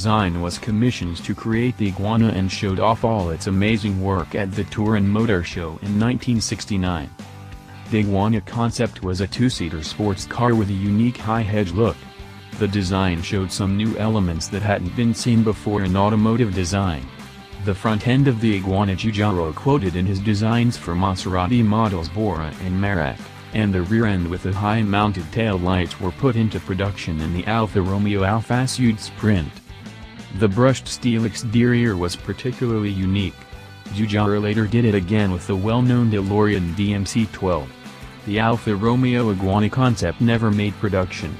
design was commissioned to create the Iguana and showed off all its amazing work at the Turin Motor Show in 1969. The Iguana concept was a two-seater sports car with a unique high-hedge look. The design showed some new elements that hadn't been seen before in automotive design. The front end of the Iguana Giugiaro quoted in his designs for Maserati models Bora and Merak, and the rear end with the high-mounted tail lights were put into production in the Alfa Romeo Alfasud Sprint. The brushed steel exterior was particularly unique. Giugiaro later did it again with the well-known DeLorean DMC-12. The Alfa Romeo Iguana concept never made production.